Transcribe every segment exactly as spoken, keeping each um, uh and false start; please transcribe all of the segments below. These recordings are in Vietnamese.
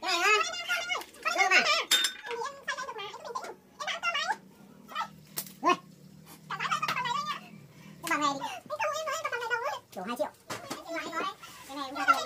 Cái này ngon. Thơm à? Rồi. Cái bằng này thì... đủ hai triệu. Cái này cũng ra tiền mà. Cái này đủ hai triệu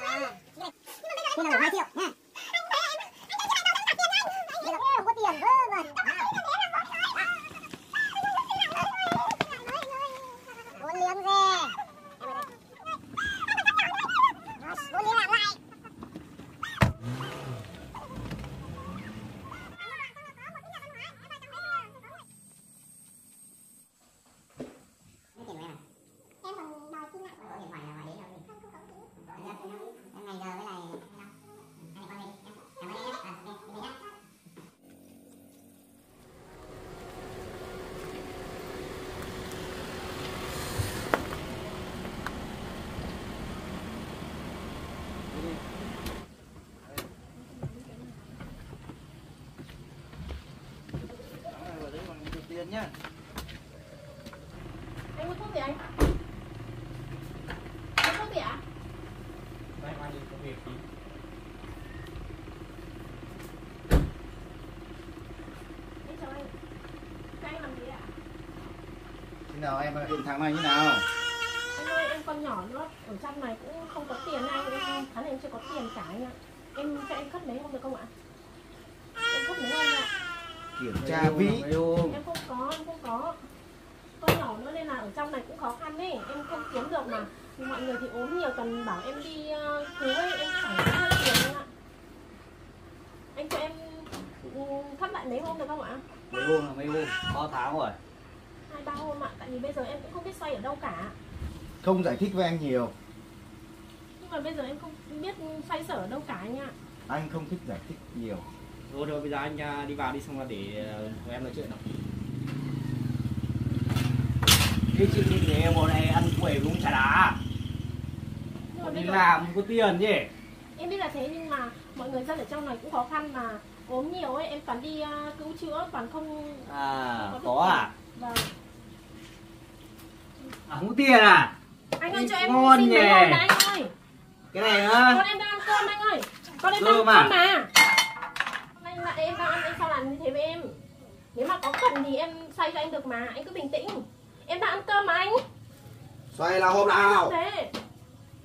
nha. Nhá. Anh mua thuốc gì anh? Mua thuốc gì ạ? Đây mang đi công việc đi. Đấy rồi. Cái làm gì ạ? Thế nào em ơi, tháng này như nào? Anh ơi, em con nhỏ nữa, ở trong này cũng không có tiền anh, em tháng này em chưa có tiền trả anh ạ. Em cho em cất lấy không được không ạ? Em cất lấy không ạ? Kiểm tra ví. Em không có, em không có. Con nhỏ nữa nên là ở trong này cũng khó khăn ấy, em không kiếm được mà. Mọi người thì ốm nhiều, cần bảo em đi cứu ấy, em phải có tiền không ạ? Anh cho em thắp lại mấy hôm được không ạ? Mấy hôm là mấy hôm, bao tháng rồi? Hai ba hôm ạ, tại vì bây giờ em cũng không biết xoay ở đâu cả. Không giải thích với anh nhiều. Nhưng mà bây giờ em không biết xoay sở ở đâu cả anh ạ. Anh không thích giải thích nhiều. Thôi thôi, bây giờ anh đi vào đi, xong rồi để tụi em nói chuyện nào. Cái chị thì em bọn này ăn quẩy cũng chả đá. Bọn đi làm không có tiền chứ. Em biết là thế, nhưng mà mọi người dân ở trong này cũng khó khăn mà. Ốm nhiều ấy, em toàn đi cứu chữa, toàn không... À, không có, có à? Vâng. À, không có tiền à? Anh ơi, cho em xin mấy hồn này anh ơi. Cái này á. Con em đang ăn cơm anh ơi. Con em đang ăn cơm mà. Mà em đang ăn, anh sao làm như thế với em? Nếu mà có cần thì em xoay cho anh được mà, anh cứ bình tĩnh. Em đang ăn cơm mà anh. Xoay là hôm nào? Thế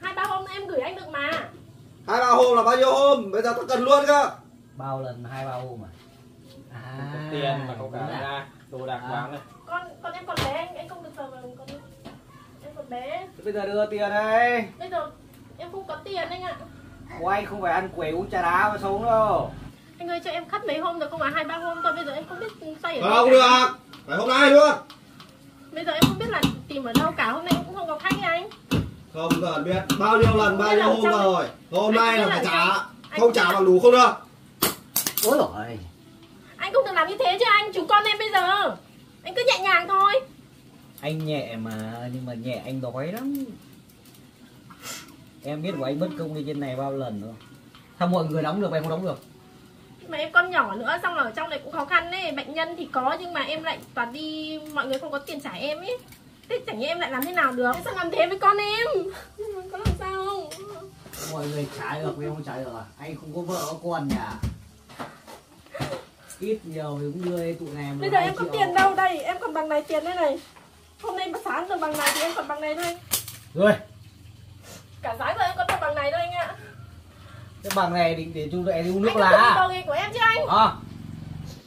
hai ba hôm em gửi anh được mà. Hai ba hôm là bao nhiêu hôm? Bây giờ tao cần luôn cơ. Bao lần hai ba hôm à? À, không có tiền mà không cả ra đồ đạc bán này. Con con em còn bé anh, anh không được giờ mà con em còn bé. Thế bây giờ đưa tiền đây. Bây giờ em không có tiền anh ạ. Ủa, anh không phải ăn quẩy uống trà đá mà sống đâu. Anh ơi, cho em khắt mấy hôm rồi không phải hai ba hôm thôi, bây giờ em không biết xoay ở đâu. Không được, phải hôm nay luôn. Bây giờ em không biết là tìm ở đâu cả, hôm nay cũng không có khách ấy anh. Không cần biết, bao nhiêu lần, bao nhiêu hôm rồi. Hôm nay là phải trả, không trả bằng đủ không được. Ôi giời. Anh không được làm như thế chứ anh, chú con em bây giờ. Anh cứ nhẹ nhàng thôi. Anh nhẹ mà, nhưng mà nhẹ anh đói lắm. Em biết của anh mất công đi trên này bao lần rồi. Sao mọi người đóng được mà em không đóng được? Mà em con nhỏ nữa, xong là ở trong này cũng khó khăn ấy. Bệnh nhân thì có, nhưng mà em lại toàn đi, mọi người không có tiền trả em ấy. Thế chẳng như em lại làm thế nào được? Em sao làm thế với con em? Có làm sao không? Mọi người trả được, em không trả được à? Anh không có vợ, có con nhà. Ít nhiều thì cũng đưa tụi này. Bây giờ em có tiền đâu đây, em còn bằng này tiền đây này. Hôm nay sáng rồi bằng này thì em còn bằng này thôi. Rồi. Cả sáng rồi em còn bằng này thôi anh ạ. Cái bằng này định để chung đậy đi uống nước lá. Anh có đồng của em chứ anh? À.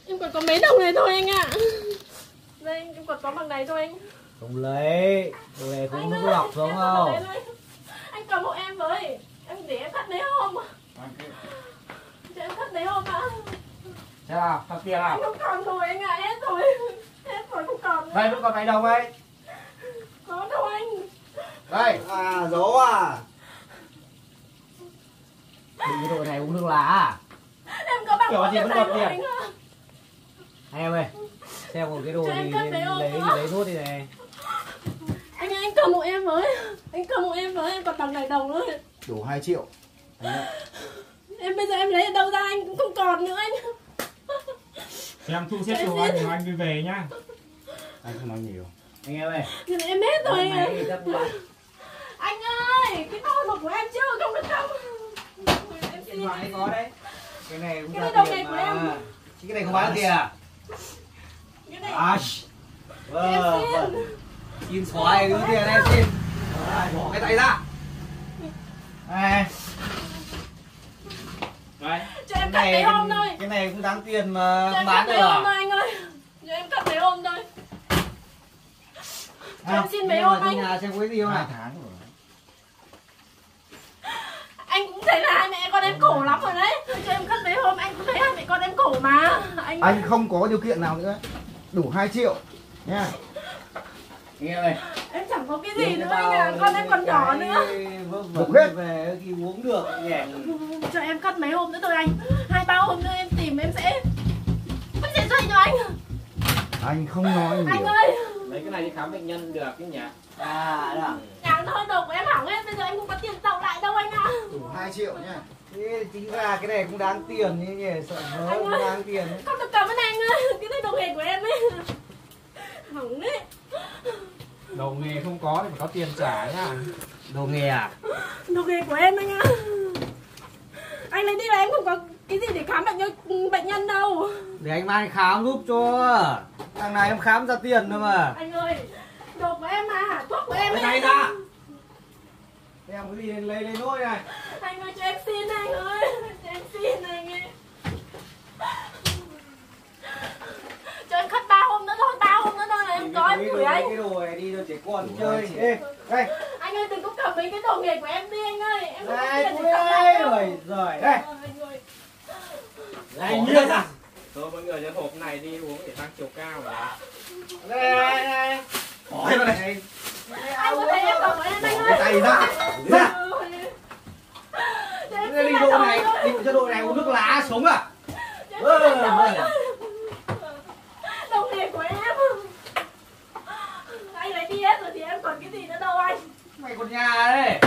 Em còn có mấy đồng này thôi anh ạ. À. Đây, em còn có bằng này thôi anh. Không lấy, đồ này không nước lọc đúng không? Anh cầm hộ em với, em để em cắt đấy hôm. Để em cắt đấy hôm ạ. Thế nào, thằng kia nào? Không còn rồi anh ạ, à. Hết rồi. Hết rồi, không còn nữa. Đây, vẫn còn mấy đồng ấy? Có đâu anh. Đây, à, dấu à. Cái đồ này uống nước lá à? Em có bằng có gì vẫn còn tiền. Em ơi, xem một cái đồ cho gì lấy lấy nốt đi này. Anh ơi, anh cầm hộ em với, anh cầm hộ em với, em còn bằng này đồng nữa. Đủ hai triệu. Em bây giờ em lấy ở đâu ra anh cũng không còn nữa anh. Em thu xếp đồ anh rồi anh đi về nhá. Anh không nói nhiều. Anh em ơi. Em hết rồi anh ơi. Anh ơi. này, cái to lục của em chưa không được không? Em xin. Cái có đấy. Cái này cũng cái đồng này của em. Chứ cái này không bán tiền à? Cái này. À. Vâng. Im xoài cái tiền em xin. Bỏ cái tay ra. Đây. Đấy. Cho em cắt cái hôm thôi. Cái này cũng đáng tiền mà không bán được à? Hôm thôi anh ơi. Cho em cắt cái hôm thôi. Cho em xin mấy hôm anh. Nhà xem cái gì không này? Tháng rồi. Anh cũng thấy là hai mẹ con em cổ lắm rồi đấy. Cho em cắt mấy hôm anh cũng thấy hai mẹ con em cổ mà. Anh anh không có điều kiện nào nữa. Đủ hai triệu nha. Nghe này. Em chẳng có cái gì nữa anh ạ, con em còn nhỏ nữa. Bục hết về khi uống được nhẹ. Cho em cắt mấy hôm nữa thôi anh. Hai ba hôm nữa em tìm em sẽ Em sẽ xoay cho anh. Anh không nói gì. Anh ơi, lấy cái này đi khám bệnh nhân được cái nhà. À đó. Nhà nó độc của em hỏng hết, bây giờ em không có tiền tậu lại đâu anh ạ. Đủ hai triệu nha. Thế chính ra cái này cũng đáng tiền như nhỉ, sợ nó cũng đáng tiền. Con thật cảm ơn anh ơi, cái này đồng nghề của em ấy. Hỏng đấy. Đồ nghề không có thì phải có tiền trả nhá. Đồ nghề à? Đồ nghề của em anh ạ. Anh lấy đi là em không có cái gì để khám bệnh nhân, bệnh nhân đâu. Để anh mai khám giúp cho. Thằng này em khám ra tiền thôi mà. Anh ơi, đồ của em mà, thuốc của em ấy. Cái này ra. Em có gì lấy lấy nỗi này. Anh ơi cho em xin anh ơi, cho em xin anh ấy. Cho em cắt ba hôm nữa thôi, ba hôm nữa thôi là em có em gửi anh. Cái đồ này đi cho trẻ con chơi. Ê, đây. Anh ơi đừng có cầm mấy cái đồ nghề của em đi anh ơi. Em không có tiền để cầm lại đâu. Rồi rồi, đây. Này nhiệt à. Thôi mọi người dẫn hộp này đi uống để tăng chiều cao rồi. Đây đây đây. Hỏi vào đây. Anh có thấy em cầm của em anh ơi. Cái tay ra. Ra. Đây đi đồ này, đi cho đồ này uống nước lá sống à. Ờ. Mày còn nhà đấy.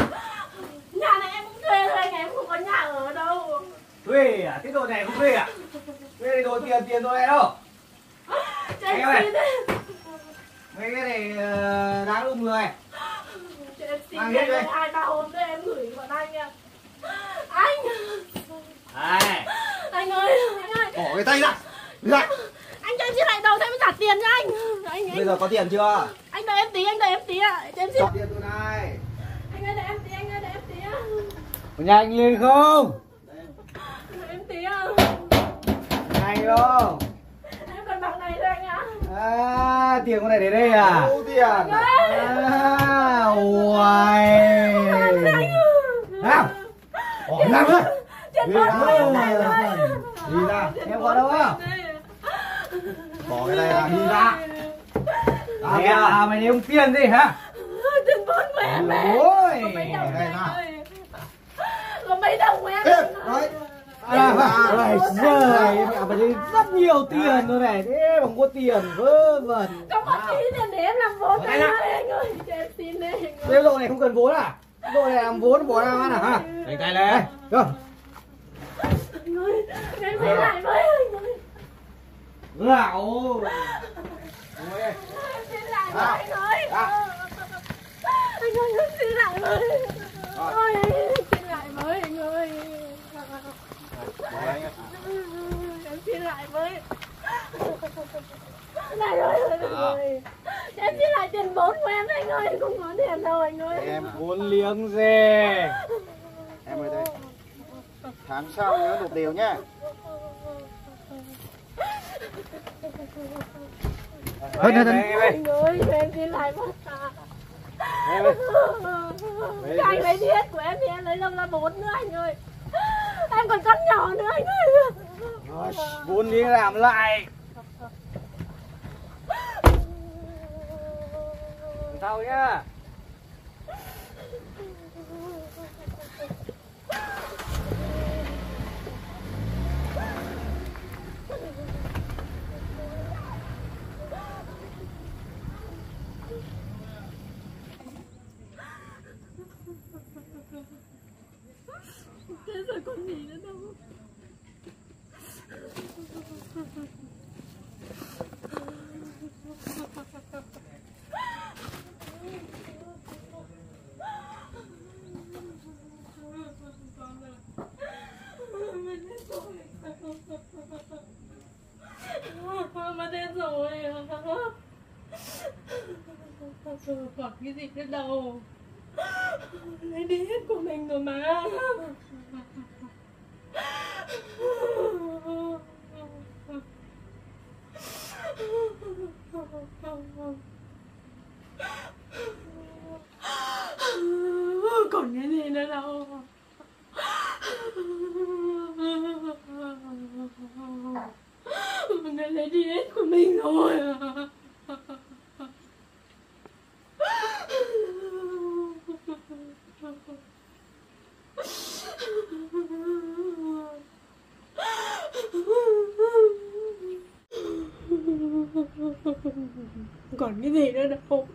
Nhà này em cũng thuê thôi anh, em không có nhà ở đâu. Thuê à? Cái đồ này không thuê à? Thuê đồ tiền tiền đồ này đâu. Cho em xin đấy. Mấy cái này đáng ủng người. Cho em xin đấy, hai ba hôm nữa em gửi bọn anh nha. Anh à. Anh ơi, anh ơi. Bỏ cái tay ra. Lại. Anh cho em xin lại đầu thêm trả tiền cho anh. Anh, anh. Bây giờ có tiền chưa? Anh đợi em tí, anh đợi em tí ạ. Cho em xin. Có tiền tôi này. Anh ơi đợi em tí, anh ơi đợi em tí ạ. Có nhà anh lên không? Đợi em tí ạ. Nhanh luôn. Em cần bằng này thôi anh ạ. À, tiền con này để đây à? Ô tiền. Anh ơi. À, uầy. Nào. Bỏ ra thôi. Đi ra. Đi ra. Em có đâu á? Bỏ cái này ra, đi ra. À, mày, à, mày đi ông tiền đi hả? Tiền bốn của em ấy. Có mấy đồng của em ơi. Có mấy đồng của em ấy. À, à, trời, mẹ bà đi rất nhiều tiền rồi này. Thế mà không có tiền vớ vẩn. Không có tí tiền để em làm vốn này ơi. Anh ơi, cho em xin đi. Cái lộ này không cần vốn à? Lộ này làm vốn bỏ ra ăn à hả? Đánh tay lên. Rồi. Anh ơi, anh mới lại với anh ơi. Lão. Em xin lại rồi anh ơi. Anh ơi em xin lại rồi. Ôi em xin lại với anh ơi. Em xin lại với. Này ơi. Em xin lại tiền vốn của em anh ơi. Em không có tiền đâu anh ơi. Em muốn liếng gì. Em ơi đây. Tháng sau nhớ nộp đều nhá. Em ơi, anh ơi, cho em xin lại mất à. Anh lấy đi hết của em thì em lấy lông ra bốn nữa anh ơi. Em còn con nhỏ nữa anh ơi. Bốn đi làm lại. Sao nhá. Thế rồi còn gì nữa đâu. bao giờ khỏi cái gì nữa đâu. Lấy đi hết của mình rồi mà. Còn cái gì nữa đâu. Mình đã lấy đi hết của mình rồi. Còn cái gì nữa đâu.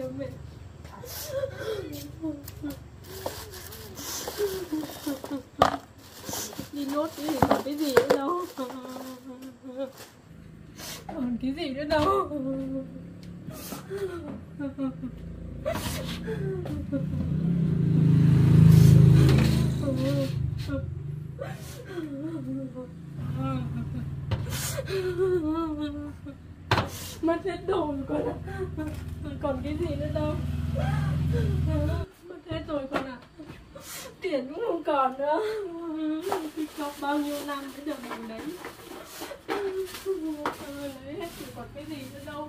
Đâu mẹ. Đi nốt cái gì còn cái gì nữa đâu. Còn cái gì nữa đâu. Mất hết đồ rồi con ạ. Còn cái gì nữa đâu. Mất hết rồi con ạ. Tiền cũng không còn nữa. Trong bao nhiêu năm mới được mình đấy. Lấy hết thì còn cái gì nữa đâu.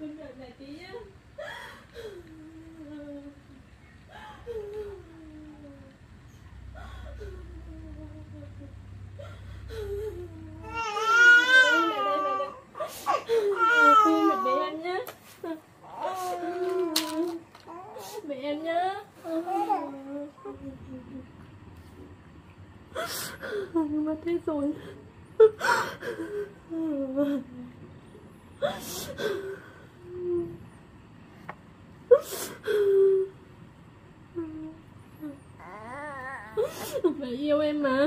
Con đợi mẹ tí nhé. Mất thế rồi. Mẹ yêu em mà.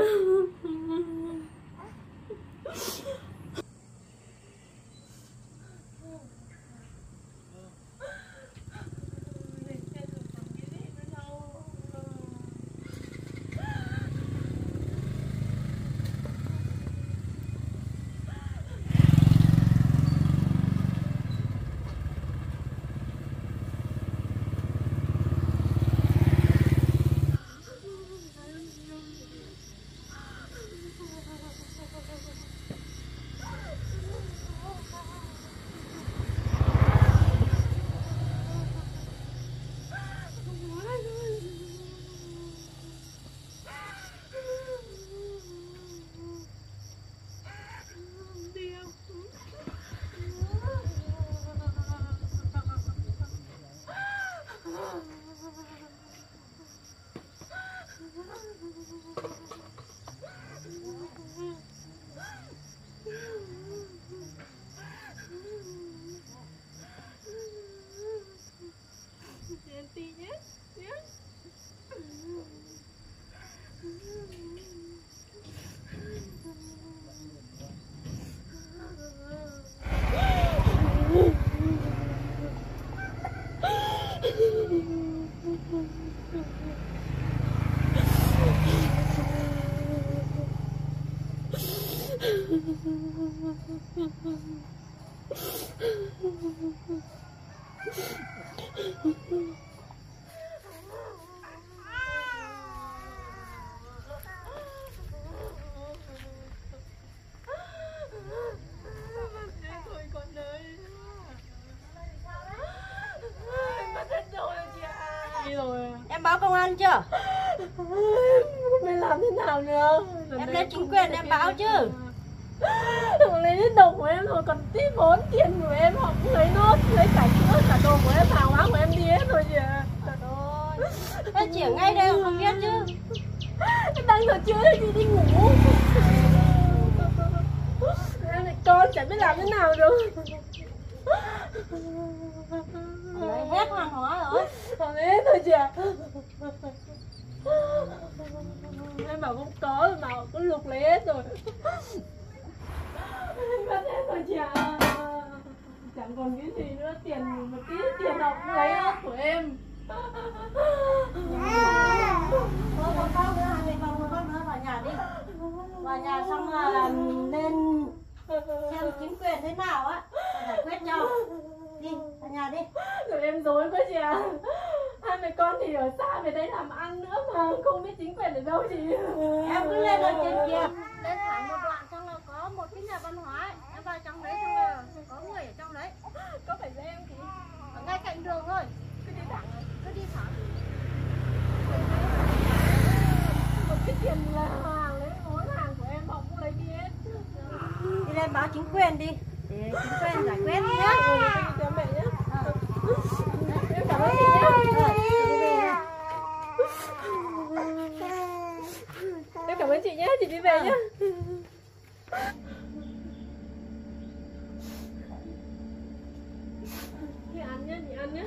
Em báo công an chưa? Mày làm thế nào nữa? Em lên chính quyền em báo chứ. Thằng lấy đồng của em rồi, còn tí vốn tiền của em họ cũng lấy nốt, lấy cả chữa, cả đồ của em, hàng hóa của em đi hết rồi kìa. Trời ơi, em chỉ ở ngay đây không biết chứ. Em đang giờ chưa đi đi ngủ. Con chẳng biết làm thế nào rồi. Lấy hết hàng hóa rồi. Còn hết thôi chị ạ. Em bảo không có rồi mà họ cứ lục lấy hết rồi. Em bắt hết rồi chị ạ. Chẳng còn cái gì nữa, tiền một tí tiền học lấy hết của em. Thôi con tao nữa, hai mẹ con một con nữa vào nhà đi. Vào nhà xong là nên xem chính quyền thế nào á, giải quyết nhau. Đi, vào nhà đi. Rồi em dối quá chị ạ. Hai mẹ con thì ở xa về đây làm ăn nữa mà không biết chính quyền ở đâu chị. Em cứ lên lên trên kia. Lên thẳng một đoạn xong là có một cái nhà văn hóa ấy. Em vào trong đấy xong là có người ở trong đấy. Có phải là em thì ở ngay cạnh đường thôi. Cứ đi thẳng, cứ đi thẳng. Một cái tiền là hàng đấy, món hàng của em họ cũng lấy đi hết. Đi lên báo chính quyền đi. Để chính quyền giải quyết nhá. Em cảm ơn chị nhé. Em cảm ơn chị nhé, chị đi về nhé. Chị ăn nhé, chị ăn nhé.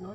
Nó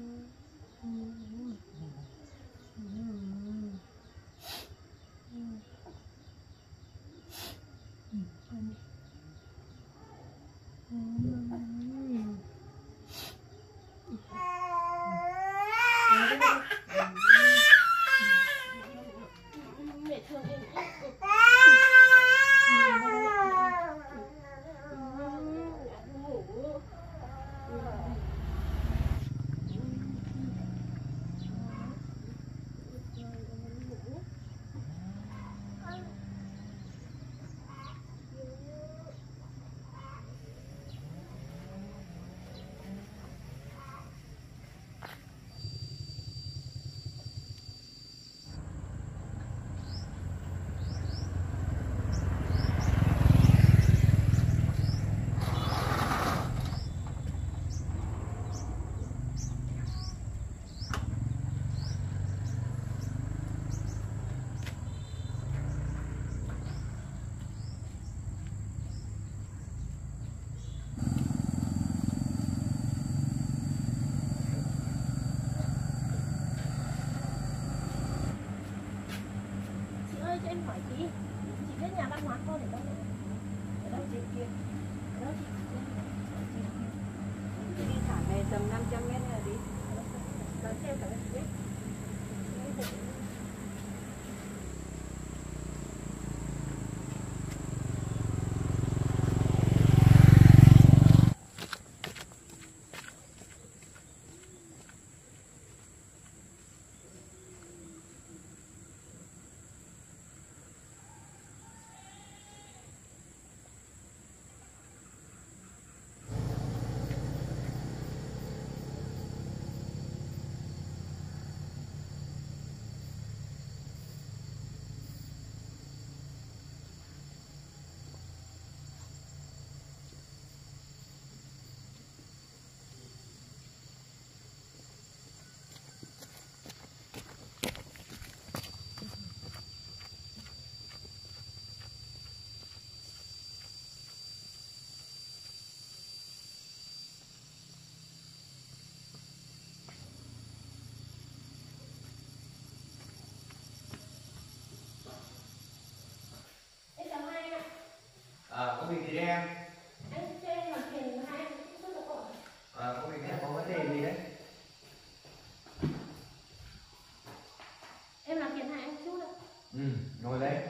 Ừ, ngồi lên.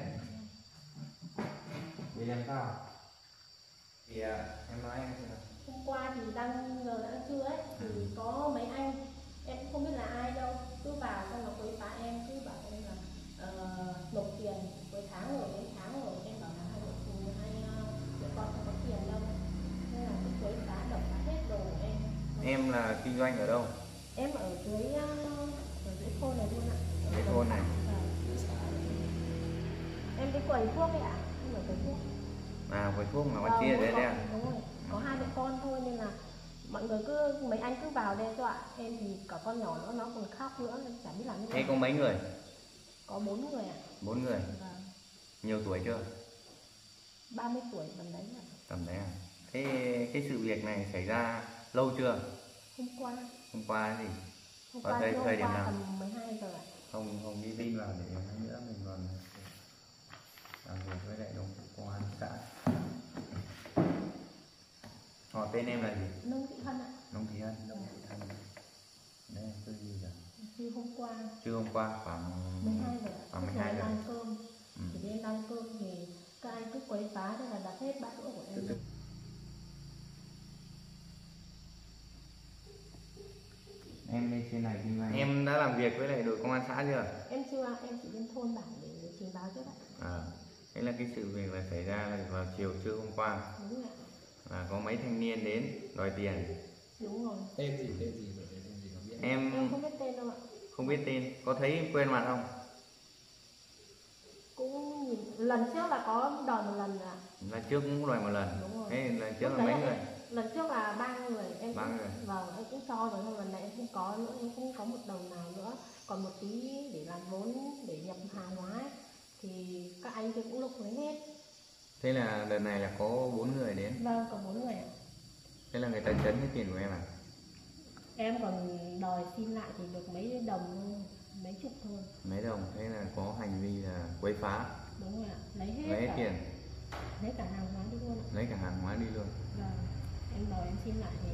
Thì làm sao? Thì em nói anh sao? Hôm qua thì đang giờ ăn trưa ấy, thì ừ. có mấy anh, em cũng không biết là ai đâu, cứ vào xong nó quấy phá em, cứ bảo em là uh, nộp tiền cuối tháng rồi, đến tháng rồi, em bảo là hai vợ chồng hai đứa con không có tiền đâu, nên là cứ quấy phá đập phá hết đồ của em. Em là kinh doanh ở đâu? Em ở dưới ở dưới thôn này luôn ạ. Dưới thôn này. Em đi quầy thuốc đấy ạ, em ở quầy thuốc. À, quầy thuốc mà bên kia đấy đấy ạ. Đúng rồi, có hai đứa con thôi nên là mọi người cứ mấy anh cứ vào đe dọa em, thì cả con nhỏ nữa nó còn khóc nữa, chả biết làm như thế nào. Thế có mấy người? Có bốn người ạ. Bốn người. Vâng. Nhiều tuổi chưa? ba mươi tuổi tầm đấy ạ. Tầm đấy à? Thế cái sự việc này xảy ra lâu chưa? Hôm qua. Hôm qua gì? Hôm qua thời điểm nào? Tầm mười hai giờ ạ. Không không đi tin vào để nữa mình còn làm việc với lại đồng công an xã. Họ tên em là gì? Nông Thị Hân ạ. Nông Thị Hân. Nông Thị Hân. Đây tôi gì rồi? Chưa hôm qua. Chưa hôm qua khoảng mười hai giờ. Khoảng mười hai giờ. Ăn cơm. Ừ. Thì đi ăn cơm thì các anh cứ quấy phá nên là đặt hết bát đũa của em. Em lên trên này kinh doanh. Em đã làm việc với lại đội công an xã chưa? Em chưa, em chỉ lên thôn bản để trình báo trước ạ. À, thế là cái sự việc là xảy ra là vào chiều trưa hôm qua. Đúng rồi. Là có mấy thanh niên đến đòi tiền. Đúng rồi. Tên gì, tên gì rồi, tên gì không biết. Em, em không biết tên đâu ạ. Không biết tên, có thấy quen mặt không? Cũng lần trước là có đòi một lần ạ. Lần trước cũng đòi một lần. Đúng rồi. Thế lần trước là mấy người? Lần trước là ba người em cũng, vâng, em cũng cho rồi, nhưng lần này em không có nữa, em không có một đồng nào nữa, còn một tí để làm vốn để nhập hàng hóa ấy, thì các anh kia cũng lục lấy hết. Thế là lần này là có bốn người đến. Vâng, có bốn người ạ. Thế là người ta trấn cái tiền của em à? Em còn đòi xin lại thì được mấy đồng, mấy chục thôi. Mấy đồng, thế là có hành vi là quấy phá. Đúng rồi ạ, lấy hết, lấy hết tiền, lấy cả hàng hóa đi luôn ạ. Lấy cả hàng hóa đi luôn. Vâng. Em đòi em xin lại thì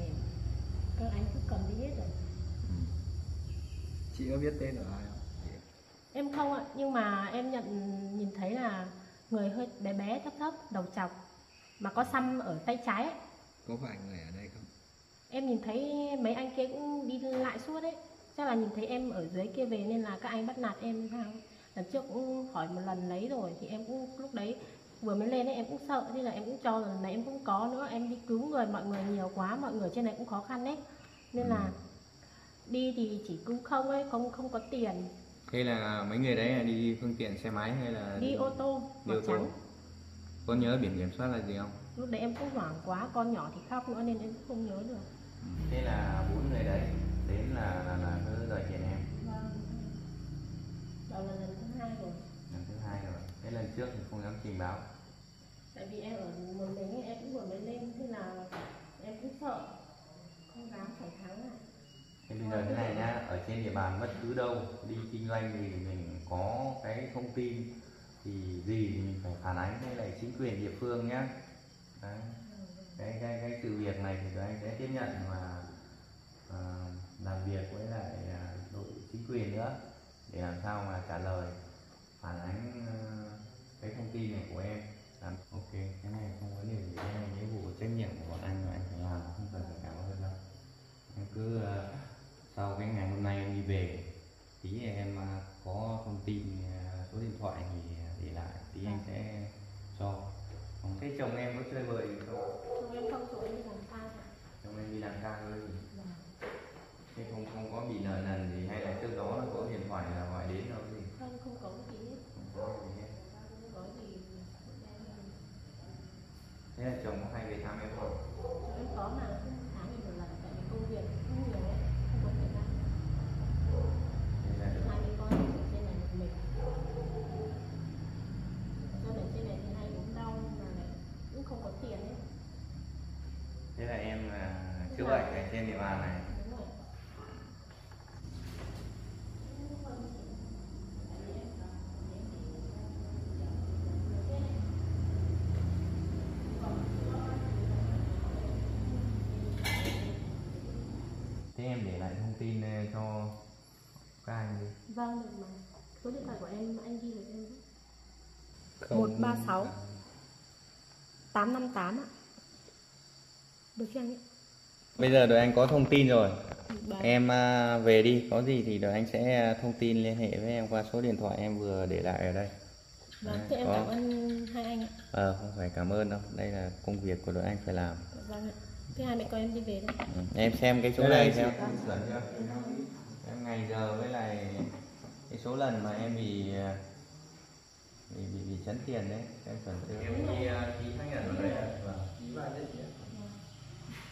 các anh cứ cầm đi hết rồi. Ừ. Chị có biết tên của ai không? Em không ạ, nhưng mà em nhận nhìn thấy là người hơi bé bé thấp thấp, đầu trọc, mà có xăm ở tay trái ấy. Có phải người ở đây không? Em nhìn thấy mấy anh kia cũng đi lại suốt ấy, chắc là nhìn thấy em ở dưới kia về nên là các anh bắt nạt em sao. Lần trước cũng hỏi một lần lấy rồi thì em cũng lúc đấy vừa mới lên ấy, em cũng sợ, thế là em cũng cho lần này em cũng có nữa, em đi cứu người, mọi người nhiều quá, mọi người trên này cũng khó khăn đấy, nên ừ. là đi thì chỉ cứu không ấy, không không có tiền. Thế là mấy người đấy là đi phương tiện xe máy hay là đi, đi... ô tô màu trắng? Có nhớ biển kiểm soát là gì không? Lúc đấy em cũng hoảng quá, con nhỏ thì khóc nữa nên em cũng không nhớ được. Thế là bốn người đấy đến là là là cứ đòi tiền em. Vâng. Đó là lần thứ hai rồi. Lần thứ hai rồi. Thế lần trước thì không dám trình báo. Tại vì em ở một mình, em cũng vừa mới lên thế là em cũng sợ, không dám phải thắng lại. Thế bây giờ thế này nhá, ở trên địa bàn bất cứ đâu đi kinh doanh thì mình có cái thông tin thì gì thì mình phải phản ánh với lại chính quyền địa phương nhá. Đấy. Cái cái cái sự việc này thì tụi anh sẽ tiếp nhận và uh, làm việc với lại uh, đội chính quyền nữa để làm sao mà trả lời phản ánh uh, cái thông tin này của em. Làm ok, cái này không có điều gì, cái này nghĩa vụ trách nhiệm của bọn anh mà anh phải làm, không cần phải cảm ơn đâu. Em cứ uh, sau cái ngày hôm nay em đi về tí em uh, có thông tin uh, số điện thoại thì để lại tí anh sẽ cho. Thế chồng em có chơi bời gì không? Chồng em không, chồng em đi làm ca. Chồng em đi làm ca thôi. Thế không không có bị nợ nần gì hay là trước đó là có điện thoại là hỏi đến đâu gì? Không, không có gì hết. Không có gì hết. Không có gì. Thế là chồng có hay về thăm em không? Chồng em có mà, tháng thì một lần, tại vì công việc không nhiều ấy, không có thời gian. Thế là được. Hai đứa con ở trên này một mình. Cho đến trên này thì hay uống đau mà cũng không có tiền ấy. Thế là em chữa bệnh ở trên địa bàn này. Em để lại thông tin cho các anh đi. Vâng, được mà. Số điện thoại của em anh ghi được em. một ba sáu tám năm tám ạ. Được chưa anh? Bây giờ đội anh có thông tin rồi. Đấy. Em về đi, có gì thì đội anh sẽ thông tin liên hệ với em qua số điện thoại em vừa để lại ở đây. Vâng, thế em có... cảm ơn hai anh ạ. Ờ, à, không phải cảm ơn đâu, đây là công việc của đội anh phải làm. Vâng ạ. Thế hai mẹ con em đi về đấy. Ừ. Em xem cái chỗ đây này xem. Em ngày giờ với lại cái số lần mà em bị vì bị, bị chấn tiền đấy, em cần chưa? Em đi ký xác nhận rồi đấy, ký vào đấy chứ,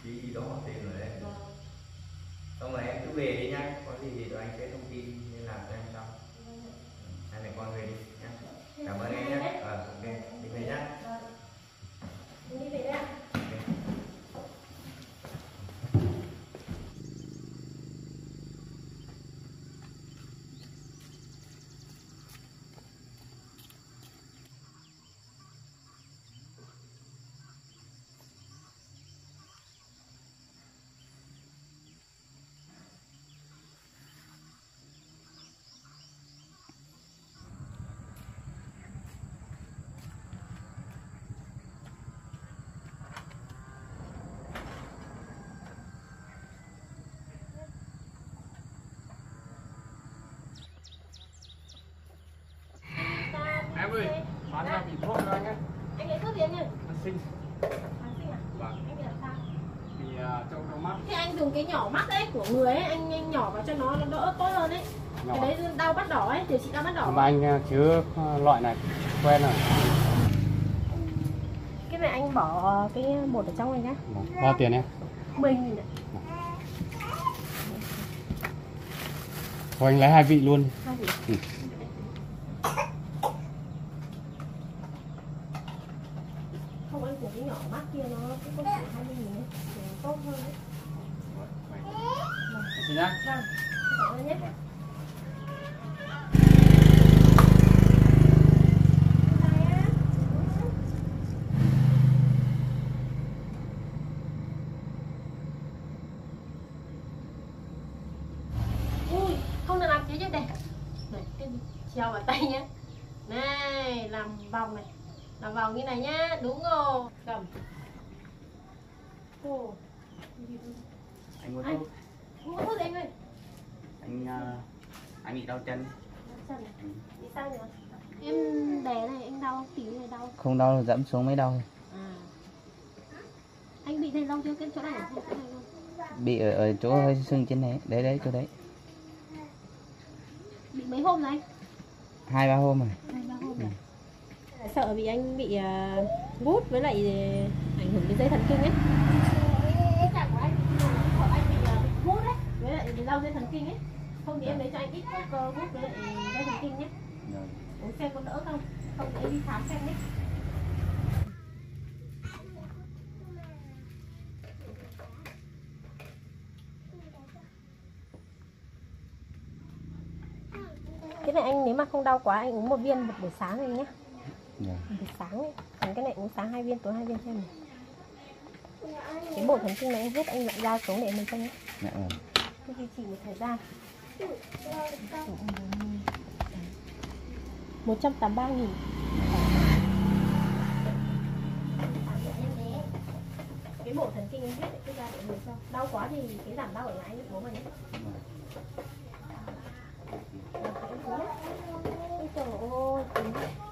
ký đóng vào tiền rồi đấy. Xong rồi em cứ về đi nhá, có gì thì tụi anh sẽ thông tin liên lạc cho em sau. Hai mẹ con về đi nhá. Cảm ơn em nhá. Ờ, ok, đi về nhá. Đi về đã. Em ơi, bán ra bị thuốc anh ấy. Anh lấy thuốc gì anh ơi? Kháng sinh. Kháng sinh à? Vâng. Anh bị làm sao? Thì uh, trong đau mắt. Thế anh dùng cái nhỏ mắt đấy của người ấy, anh, anh nhỏ vào cho nó, nó đỡ tốt hơn đấy. Cái đấy đau mắt đỏ ấy, thì chị đau mắt đỏ. Mà anh chứ loại này quen rồi. Cái này anh bỏ cái bột ở trong này nhá. Bao tiền em? mười nghìn ạ. Thôi anh lấy hai vị luôn. Hai vị. Ừ. Treo vào tay nhé. Này, làm vòng này. Làm vòng như này nhá, đúng rồi. Cầm. Ô. Anh muốn thuốc. Muốn thuốc anh ơi. Anh anh bị đau chân. Đau chân. Ừ. Đi sao nhỉ? Em đè này anh đau tí này đau. Không đau dẫm xuống mới đau. À. Anh bị thấy đau chưa? Cái chỗ này không? Bị ở, ở chỗ hơi sưng trên này. Đấy đấy chỗ đấy. Bị mấy hôm rồi anh? Hai ba hôm rồi. Hai ba hôm rồi. Ừ. Sợ bị anh bị uh, gút với lại ảnh hưởng đến dây thần kinh ấy. Cái chặt của anh, của anh bị uh, gút đấy, với lại đau dây thần kinh ấy. Không thì em lấy cho anh ít thuốc uh, gút với lại dây thần kinh nhé. Uống xem có đỡ không? Không thì em đi khám xem nhé. Cái này anh nếu mà không đau quá anh uống một viên một buổi sáng anh nhé. Yeah. Buổi sáng ấy. Còn cái này uống sáng hai viên tối hai viên xem. Cái bột thần kinh này anh hút anh lại ra xuống để mình xem nhé. Dạ vâng. Cứ duy trì một thời gian. một trăm tám mươi ba nghìn. Cái bột thần kinh anh hút lại cứ ra để mình xem. Đau quá thì cái giảm đau ở lại anh uống vào nhé. Trời ơi.